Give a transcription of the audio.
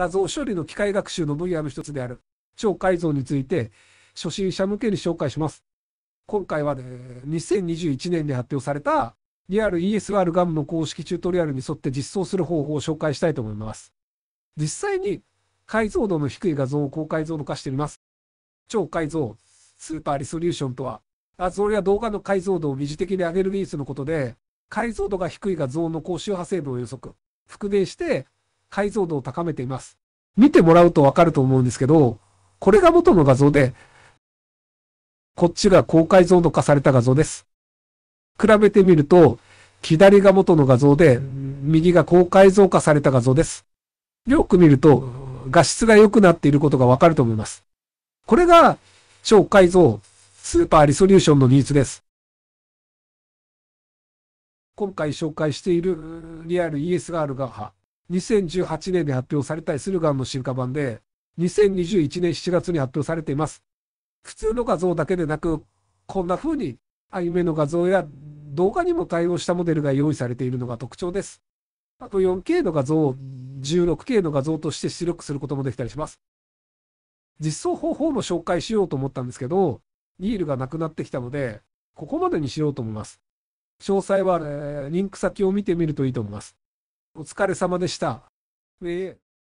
画像処理の機械学習の分野の一つである超解像について初心者向けに紹介します。今回は、2021年に発表されたリアル ESR ガムの公式チュートリアルに沿って実装する方法を紹介したいと思います。実際に解像度の低い画像を高解像度化してみます。超解像、スーパーリソリューションとは、画像や動画の解像度を二次的に上げる技術のことで、解像度が低い画像の高周波成分を予測、復元して解像度を高めています。見てもらうとわかると思うんですけど、これが元の画像で、こっちが高解像度化された画像です。比べてみると、左が元の画像で、右が高解像化された画像です。よく見ると、画質が良くなっていることがわかると思います。これが、超解像、スーパーリソリューションの技術です。今回紹介しているリアル ESR ガムは、2018年に発表されたSRガムの進化版で、2021年7月に発表されています。普通の画像だけでなく、こんな風にアニメの画像や動画にも対応したモデルが用意されているのが特徴です。あと 4K の画像を 16K の画像として出力することもできたりします。実装方法も紹介しようと思ったんですけど、リールがなくなってきたので、ここまでにしようと思います。詳細は、リンク先を見てみるといいと思います。お疲れ様でした。